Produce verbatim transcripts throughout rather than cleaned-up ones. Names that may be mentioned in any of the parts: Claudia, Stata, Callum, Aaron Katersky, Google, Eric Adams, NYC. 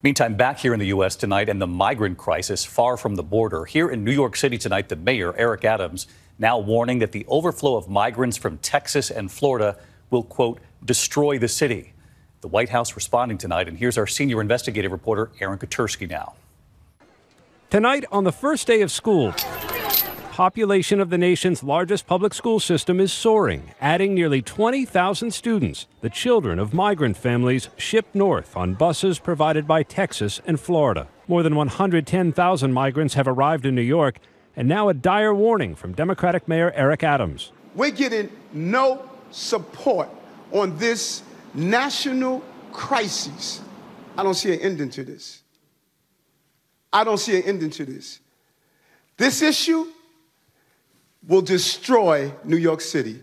Meantime, back here in the U S tonight, and the migrant crisis far from the border. Here in New York City tonight, the mayor, Eric Adams, now warning that the overflow of migrants from Texas and Florida will, quote, destroy the city. The White House responding tonight, and here's our senior investigative reporter, Aaron Katersky, now. Tonight, on the first day of school, population of the nation's largest public school system is soaring, adding nearly twenty thousand students, the children of migrant families shipped north on buses provided by Texas and Florida. More than one hundred ten thousand migrants have arrived in New York, and now a dire warning from Democratic Mayor Eric Adams. We're getting no support on this national crisis. I don't see an ending to this. I don't see an ending to this. This issue will destroy New York City.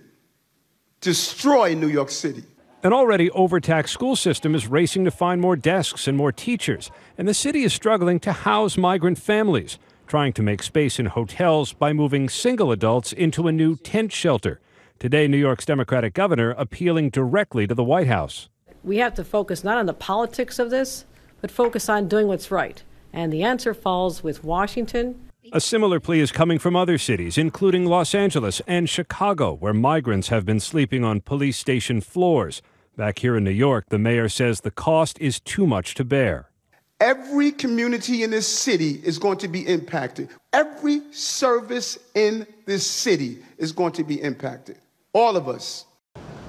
Destroy New York City. An already overtaxed school system is racing to find more desks and more teachers, and the city is struggling to house migrant families, trying to make space in hotels by moving single adults into a new tent shelter. Today, New York's Democratic governor appealing directly to the White House. We have to focus not on the politics of this, but focus on doing what's right. And the answer falls with Washington. A similar plea is coming from other cities, including Los Angeles and Chicago, where migrants have been sleeping on police station floors. Back here in New York, the mayor says the cost is too much to bear. Every community in this city is going to be impacted. Every service in this city is going to be impacted. All of us.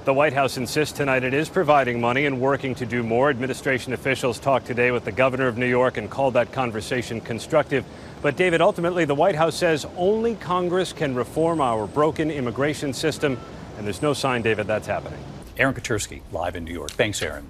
The White House insists tonight it is providing money and working to do more. Administration officials talked today with the governor of New York and called that conversation constructive. But, David, ultimately, the White House says only Congress can reform our broken immigration system. And there's no sign, David, that's happening. Aaron Katersky, live in New York. Thanks, Aaron.